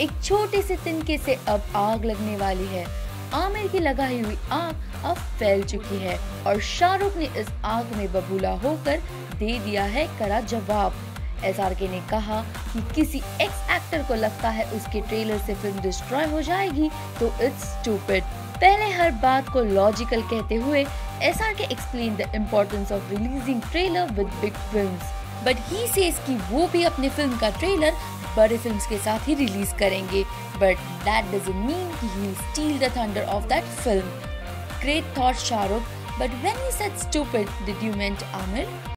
एक छोटे से तिनके से अब आग लगने वाली है। आमिर की लगाई हुई आग अब फैल चुकी है और शाहरुख ने इस आग में बबूला होकर दे दिया है कड़ा जवाब। SRK ने कहा कि किसी एक्स एक्टर को लगता है उसके ट्रेलर से फिल्म डिस्ट्रॉय हो जाएगी तो इट्स स्टूपिड। पहले हर बात को लॉजिकल कहते हुए SRK explain the importance of releasing trailer with big films, but he says कि वो भी अपने फिल्म का ट्रेलर बड़े फिल्म्स के साथ ही रिलीज करेंगे, बट दैट डजंट मीन कि he steal the thunder of that film. Great thought Shahrukh, but when you said stupid did you meant Aamir?